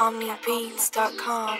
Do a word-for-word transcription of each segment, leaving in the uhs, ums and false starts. omnibeats dot com.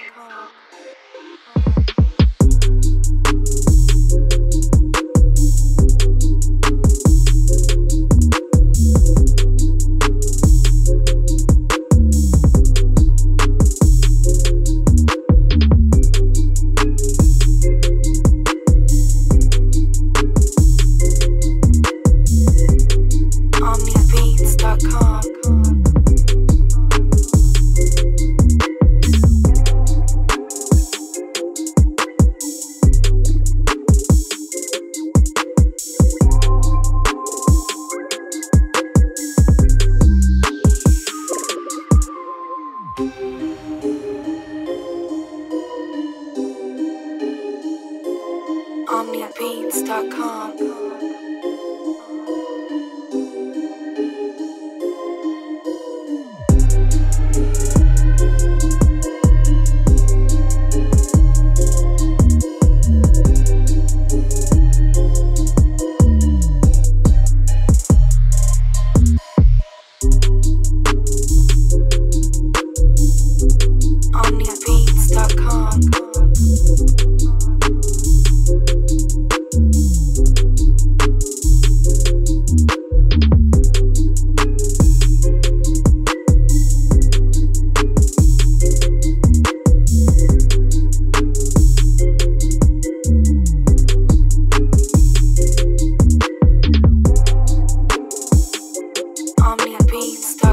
omnibeats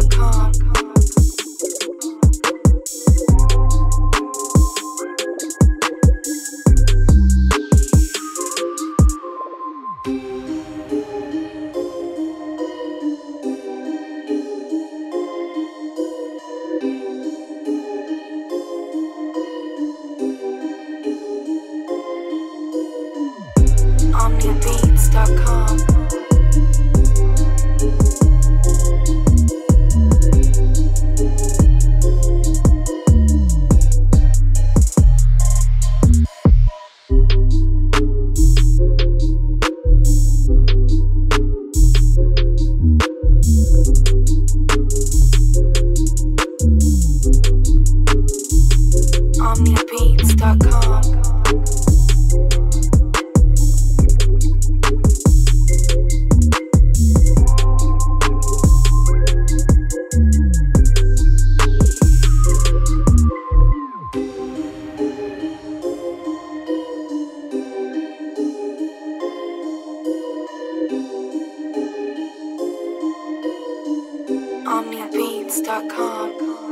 dot com. omnibeats dot com. omnibeats dot com. omnibeats dot com.